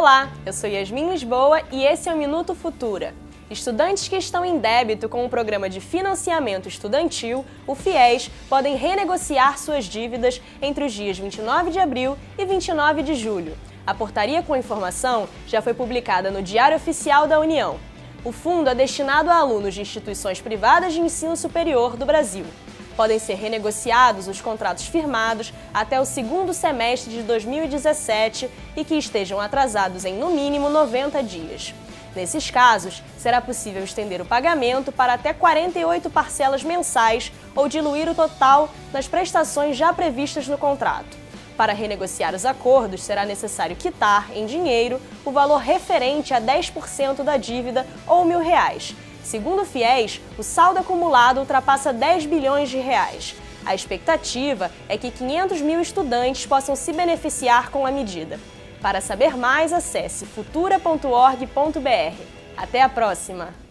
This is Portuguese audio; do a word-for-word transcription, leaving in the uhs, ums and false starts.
Olá, eu sou Yasmin Lisboa e esse é o Minuto Futura. Estudantes que estão em débito com o Programa de Financiamento Estudantil, o FIES, podem renegociar suas dívidas entre os dias vinte e nove de abril e vinte e nove de julho. A portaria com a informação já foi publicada no Diário Oficial da União. O fundo é destinado a alunos de instituições privadas de ensino superior do Brasil. Podem ser renegociados os contratos firmados até o segundo semestre de dois mil e dezessete e que estejam atrasados em, no mínimo, noventa dias. Nesses casos, será possível estender o pagamento para até quarenta e oito parcelas mensais ou diluir o total nas prestações já previstas no contrato. Para renegociar os acordos, será necessário quitar, em dinheiro, o valor referente a dez por cento da dívida ou mil reais. Segundo o FIES, o saldo acumulado ultrapassa dez bilhões de reais. A expectativa é que quinhentos mil estudantes possam se beneficiar com a medida. Para saber mais, acesse futura ponto org ponto br. Até a próxima!